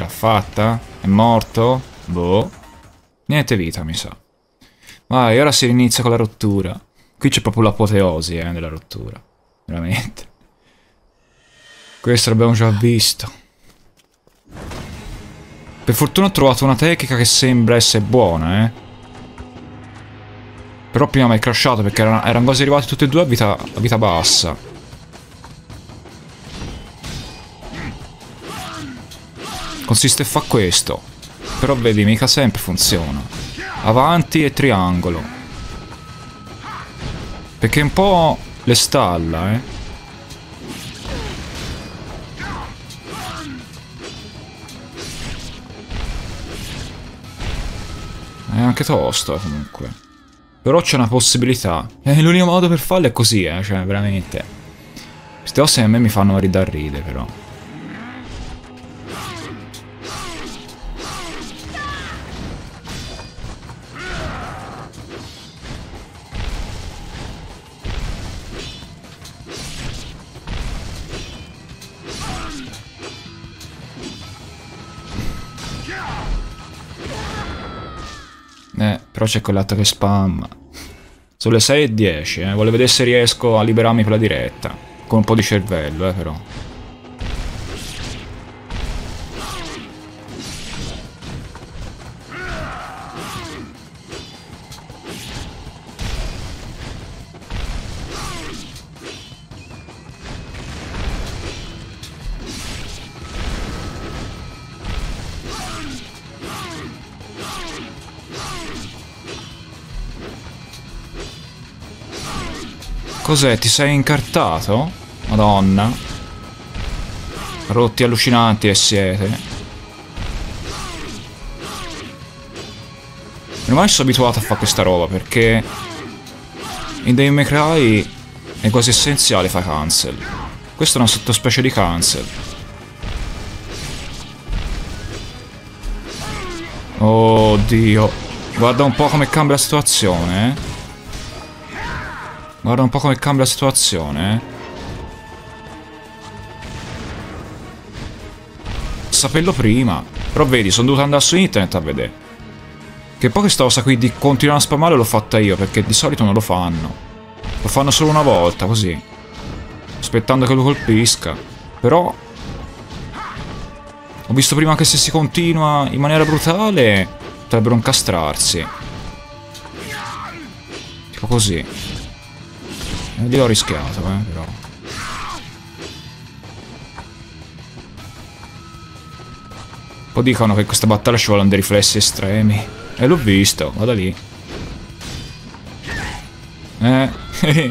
Ce l'ha fatta? È morto? Boh. Niente vita, mi sa. Vai, ora si inizia con la rottura. Qui c'è proprio l'apoteosi, della rottura. Veramente. Questo l'abbiamo già visto. Per fortuna ho trovato una tecnica che sembra essere buona, Però prima mi è crashato perché erano quasi arrivati tutti e due a vita bassa. Consiste a fare questo. Però vedi, mica sempre funziona. Avanti e triangolo. Perché un po' le stalla, È anche tosto, comunque. Però c'è una possibilità. L'unico modo per farlo è così, cioè, veramente. Queste ossa a me mi fanno ridarride, però. Però c'è quell'altro che spamma. Sono le 6:10, Voglio vedere se riesco a liberarmi per la diretta. Con un po' di cervello, però. Cos'è? Ti sei incartato? Madonna. Rotti allucinanti e siete. Ormai sono abituato a fare questa roba perché in Devil May Cry è quasi essenziale fare cancel. Questa è una sottospecie di cancel. Oddio. Guarda un po' come cambia la situazione, Guarda un po' come cambia la situazione. Saperlo prima. Però vedi, sono dovuto andare su internet a vedere. Che poi questa cosa qui di continuare a spammare l'ho fatta io, perché di solito non lo fanno. Lo fanno solo una volta, così. Aspettando che lo colpisca. Però ho visto prima che se si continua in maniera brutale potrebbero incastrarsi. Tipo così. Gliel'ho rischiato, però. Poi dicono che in questa battaglia ci vogliono dei riflessi estremi. E l'ho visto, vada lì.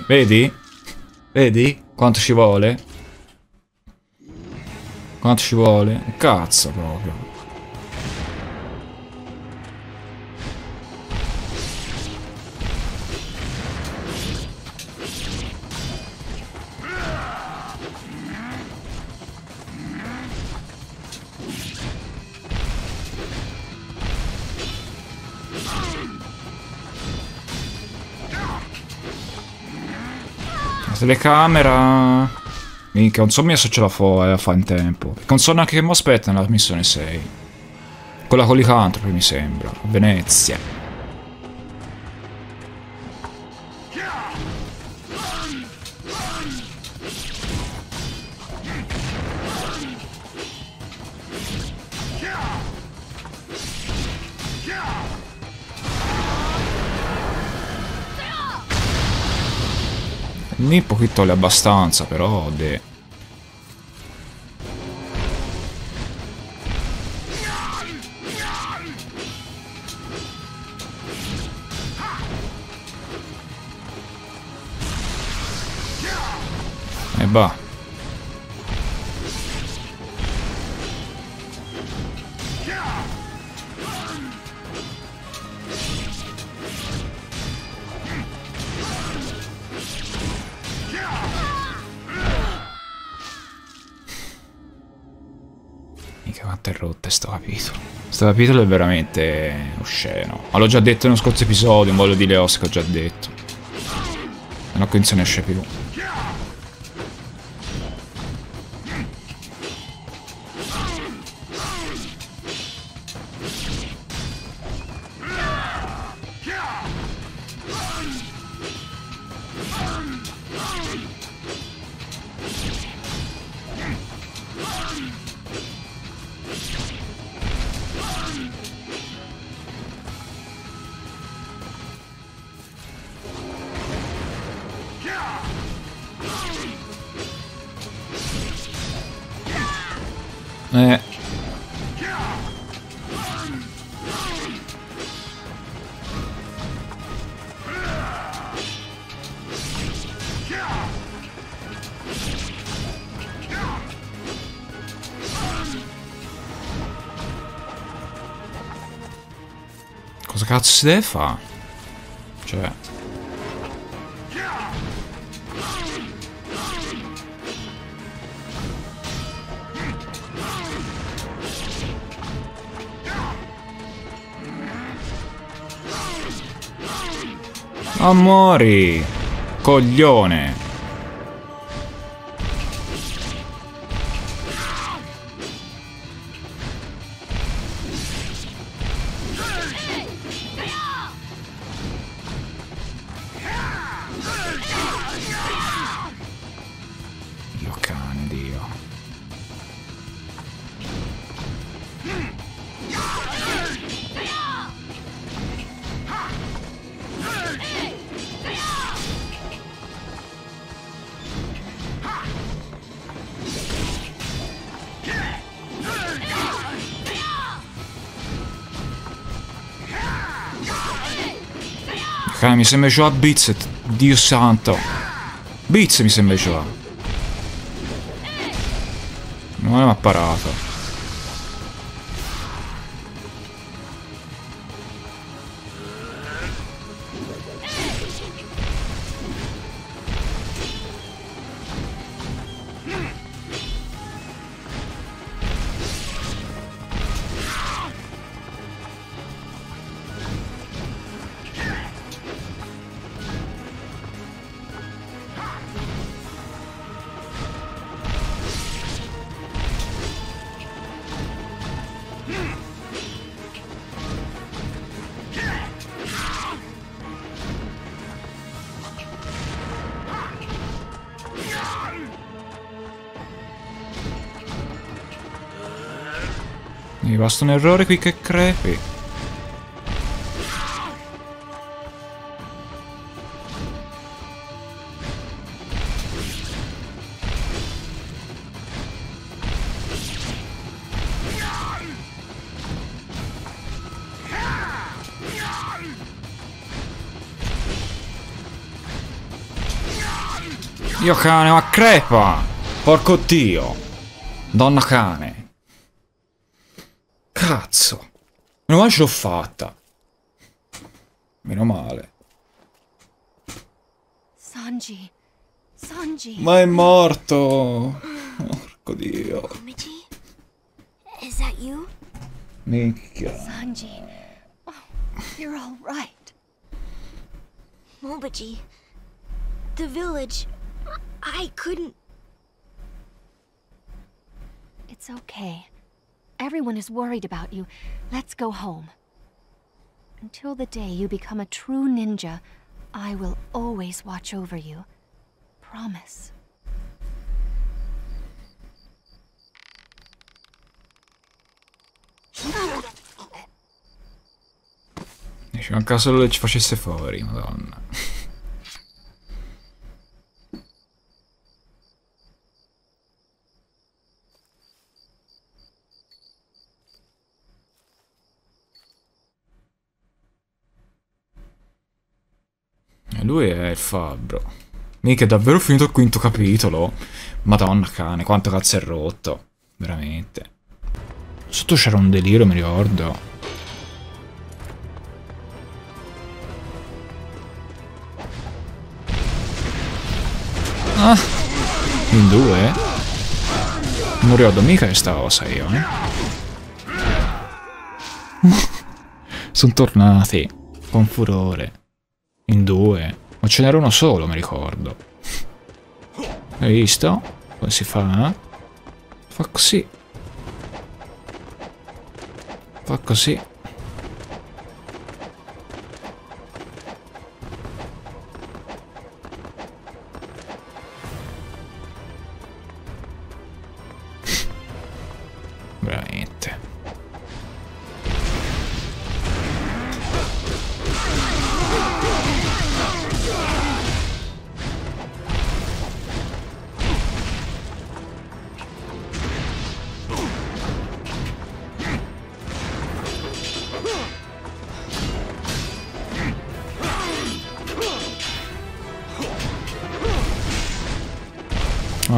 Vedi? Vedi? Quanto ci vuole? Quanto ci vuole? Cazzo, proprio. Telecamera. Minchia, non so se ce la fa in tempo. Non so neanche che mi aspetta nella missione 6. Quella con l'Icantropo, mi sembra. Venezia. Nippo qui toglie abbastanza, però de... E va. Quanto è rotta sto capitolo. Sto capitolo è veramente osceno. Ma l'ho già detto nello scorso episodio, non voglio dire le ossa che ho già detto. No, qui non se ne esce più. Cosa cazzo si deve fare? Cioè... Amori, coglione. Dio cane, Dio. Mi sembra già Biz, Dio santo. Biz mi sembra già. Non l'ho apparato. Mi basta un errore qui che crepi. Dio cane, ma crepa! Porco Dio! Donna cane! Cazzo! Meno male ce l'ho fatta. Meno male. Sanji. Sanji. Ma è morto. Porco Dio. Omiji? Is that you? Minchia. Sanji. Oh, you're all right. Mobiji. The village. I couldn't. It's okay. Everyone is worried about you. Let's go home. Until the day you become a true ninja, I will always watch over you. Promise. C'è un caso dove ci facesse fuori, madonna. Lui è il fabbro. Mica è davvero finito il quinto capitolo? Madonna cane, quanto cazzo è rotto. Veramente. Sotto c'era un delirio, mi ricordo. Ah! In due? Non ricordo mica questa cosa io, eh. Sono tornati. Con furore. In due, ma ce n'era uno solo, mi ricordo. Hai visto? Come si fa? Fa così. Fa così. Veramente.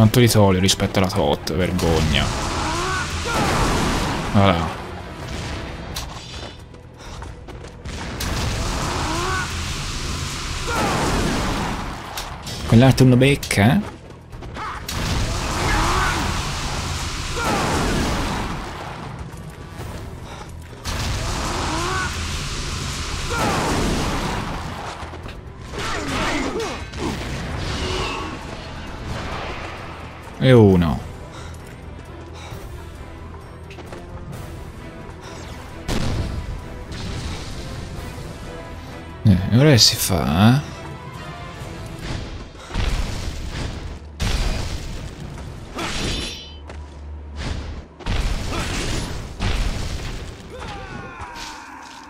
Quanto di tolio rispetto alla tot, vergogna. Voilà. Quell'altro uno becca, eh? E uno. E ora che si fa?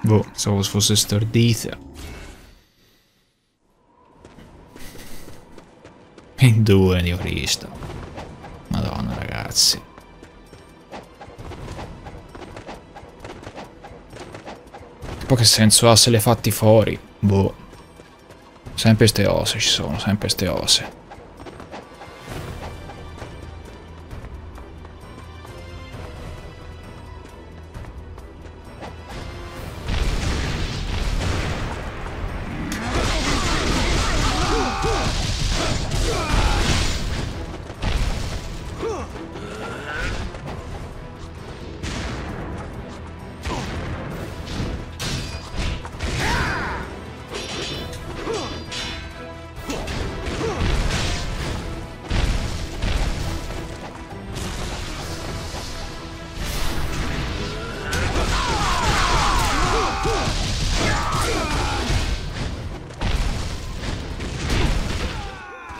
Boh, pensavo fosse stordita. E due, Dio Cristo. Madonna, ragazzi. Poi che senso ha se le fatti fuori? Boh. Sempre ste ose ci sono, sempre ste ose.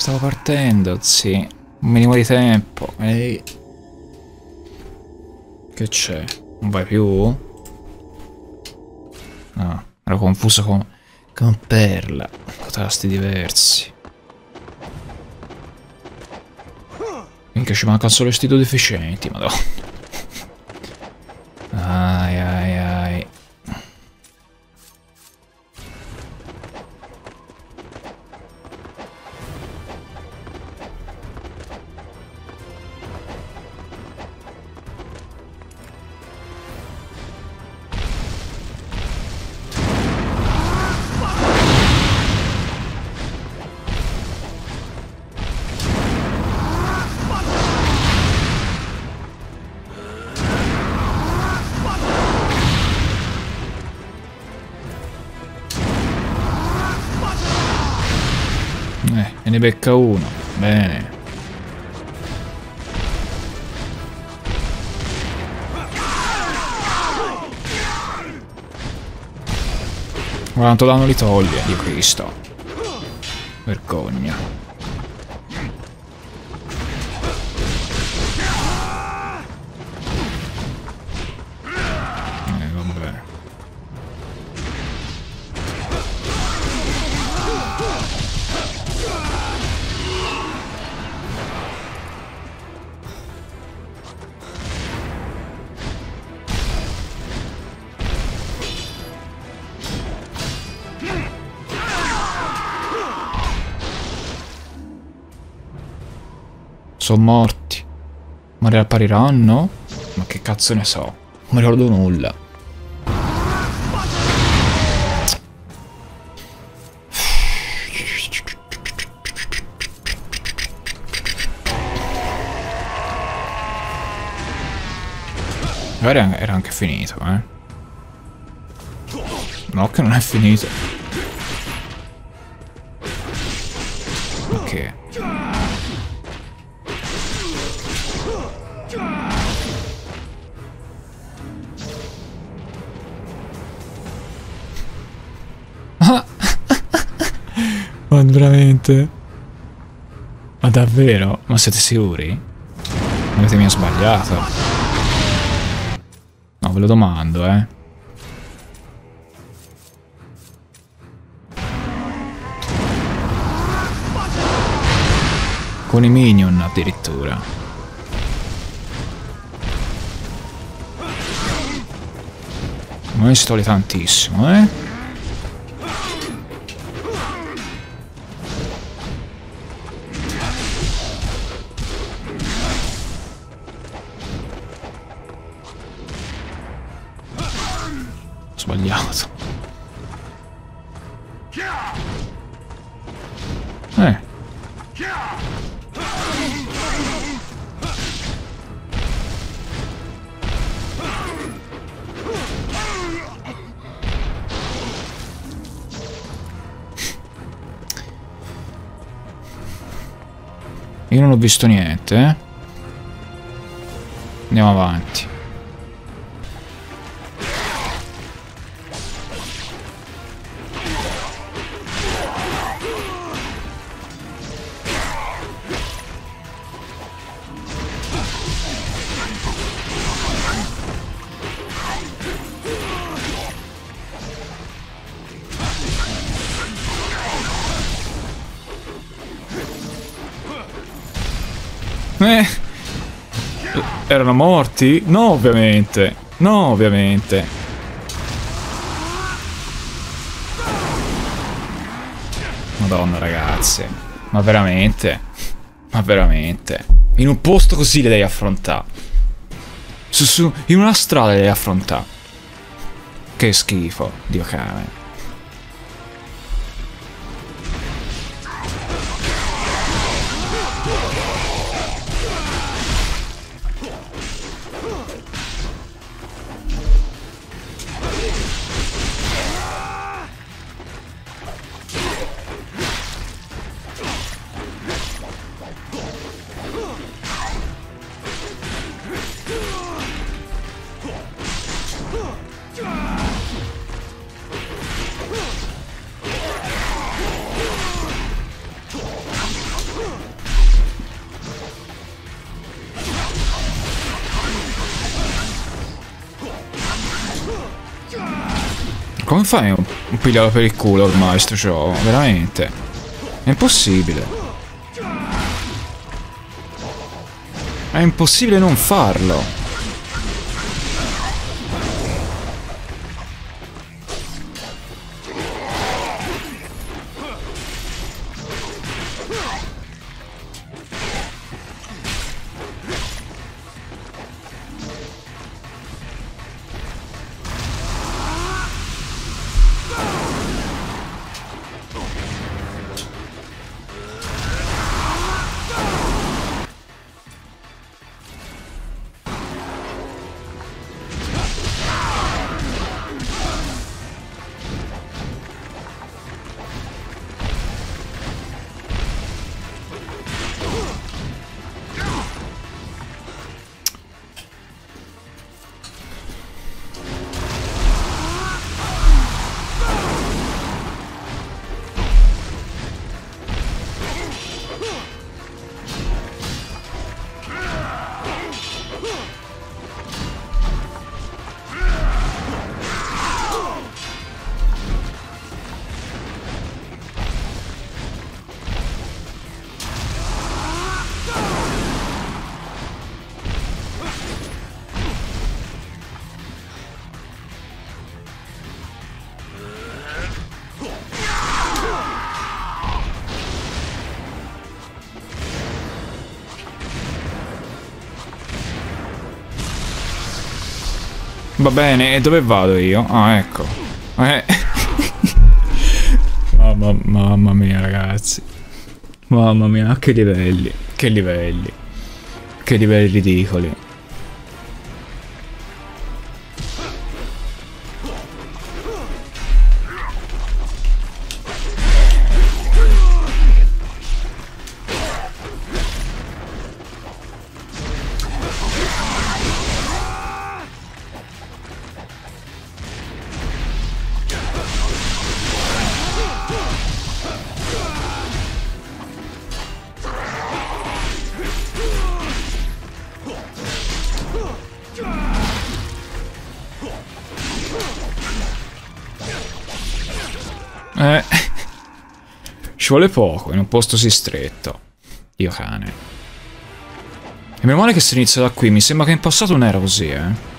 Stavo partendo, sì. Un minimo di tempo. Ehi. Che c'è? Non vai più? No, ero confuso con Perla. Con tasti diversi. Minchia, ci mancano solo sti due deficienti, madonna. Ai ai ai. Ne becca uno, bene. Quanto danno li toglie, Dio Cristo. Vergogna. Vabbè. Sono morti. Ma riappariranno? Ma che cazzo ne so? Non mi ricordo nulla. Magari era anche finito, eh. No, che non è finito. Ok. Ma veramente? Ma davvero? Ma siete sicuri? Avete mia sbagliato? No, ve lo domando, eh. Con i minion addirittura. Ma io sto lì tantissimo, eh. sbagliato. Io non ho visto niente, eh? Andiamo avanti. Erano morti? No, ovviamente. No, ovviamente. Madonna, ragazze. Ma veramente? Ma veramente? In un posto così le devi affrontare. In una strada le devi affrontare. Che schifo, Dio cane. Come fai a un pigliarlo per il culo ormai sto gioco? Veramente. È impossibile. È impossibile non farlo. Va bene, e dove vado io? Ah, ecco. Mamma mia, ragazzi. Mamma mia, che livelli. Che livelli. Che livelli ridicoli. Ci vuole poco in un posto così stretto. Dio cane. E meno male che si inizia da qui. Mi sembra che in passato non era così, eh.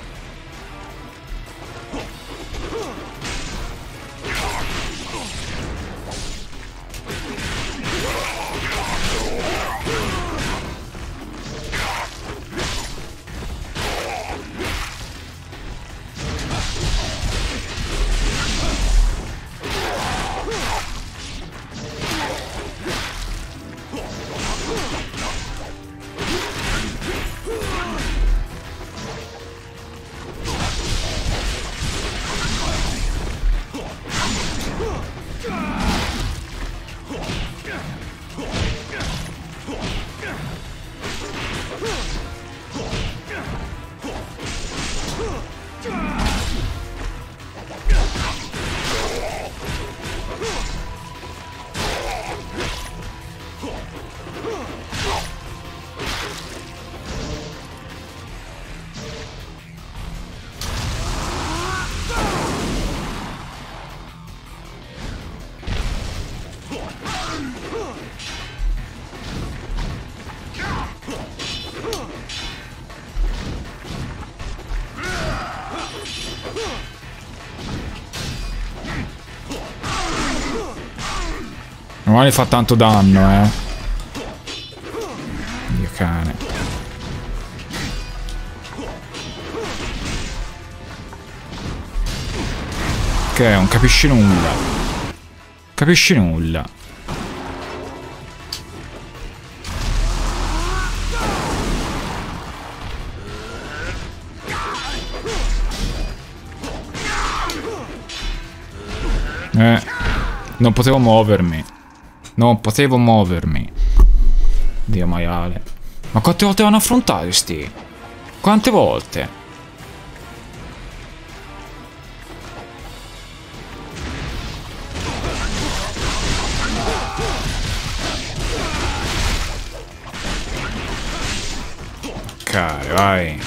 Non male fa tanto danno, mio cane. Ok, non capisci nulla. Capisci nulla. Non potevo muovermi. Non potevo muovermi. Dio maiale. Ma quante volte vanno affrontati sti? Quante volte? Ok, vai.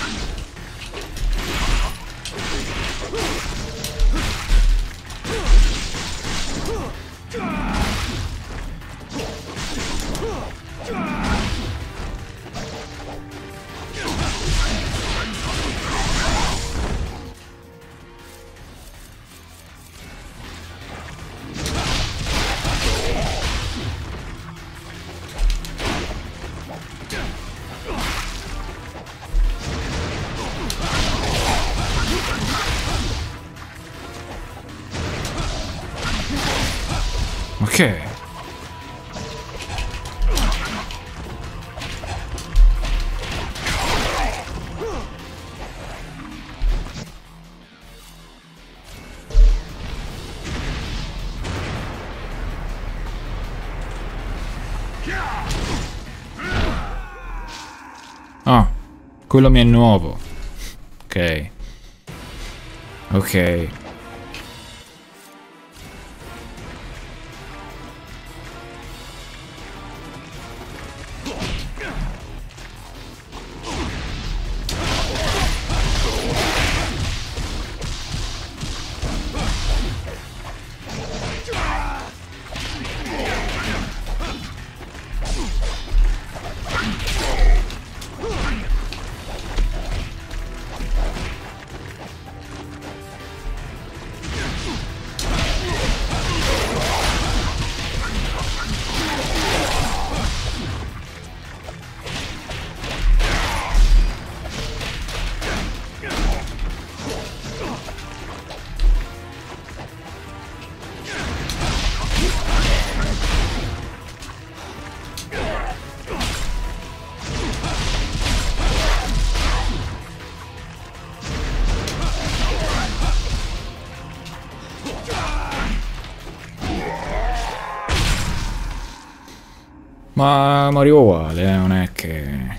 Ok. Ah, quello mi è nuovo. Ok. Ok. Ma Mario uguale, non è che...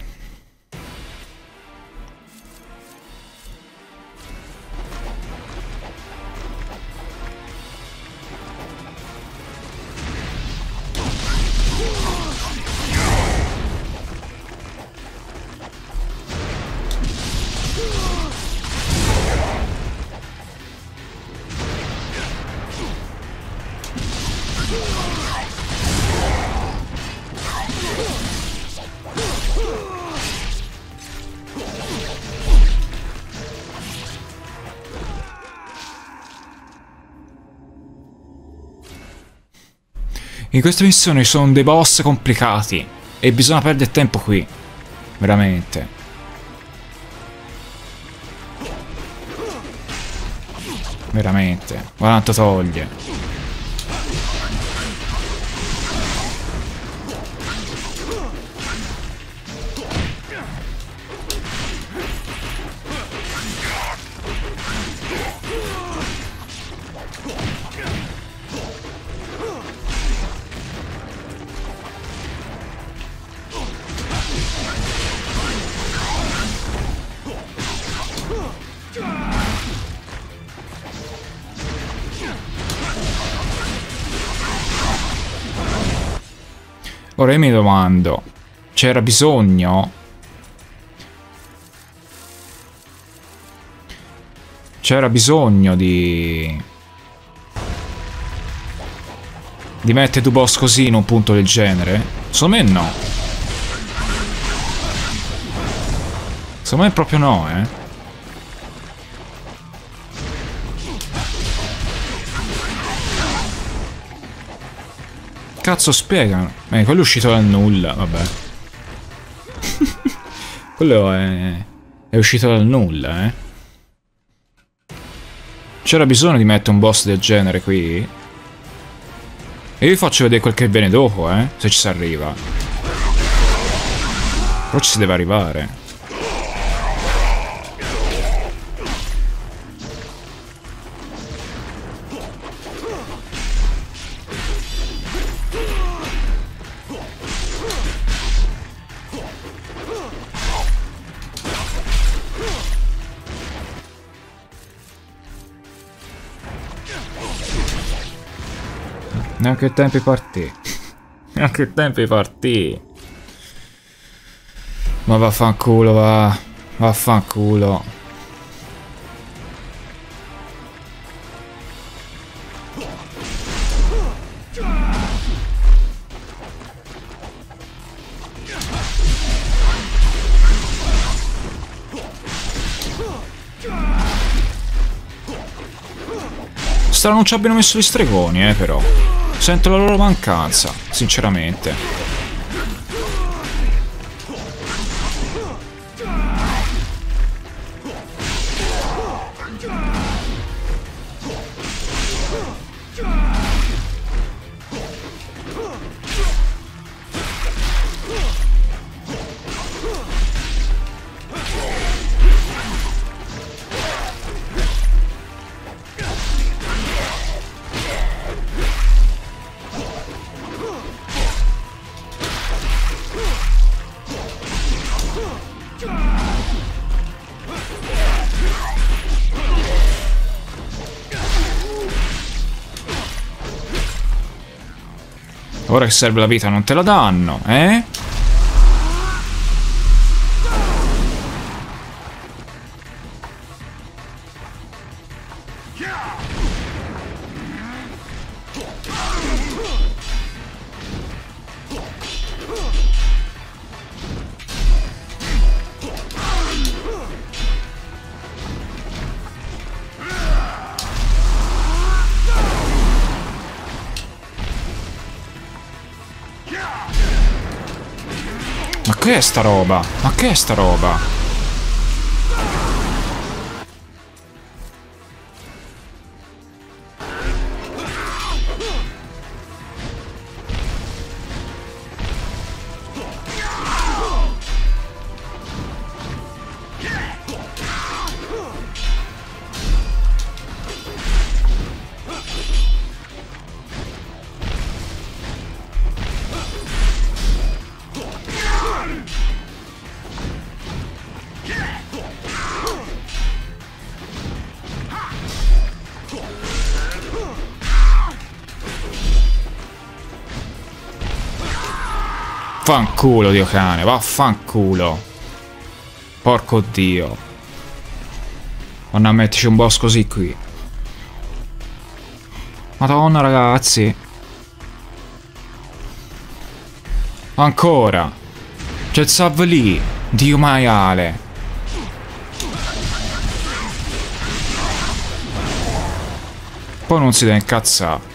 In queste missioni sono dei boss complicati e bisogna perdere tempo qui, veramente. Veramente, ma tanto toglie. Ora io mi domando, c'era bisogno? C'era bisogno di mettere due boss così in un punto del genere? Secondo me no. Secondo me proprio no, cazzo spiegano? Quello è uscito dal nulla, vabbè. Quello è uscito dal nulla, eh. C'era bisogno di mettere un boss del genere qui? E vi faccio vedere quel che viene dopo, eh. Se ci si arriva. Però ci si deve arrivare. Neanche il tempo di partire. Neanche il tempo di partire. Ma vaffanculo, va. Vaffanculo. Strano non ci abbiano messo gli stregoni, però. Sento la loro mancanza, sinceramente. Ora che serve la vita non te la danno, eh? Che è sta roba? Ma che è sta roba? Vaffanculo, dio cane, vaffanculo. Porco dio. Vanno a metterci un boss così qui. Madonna, ragazzi. Ancora. C'è il salve lì. Dio maiale. Poi non si deve incazzare.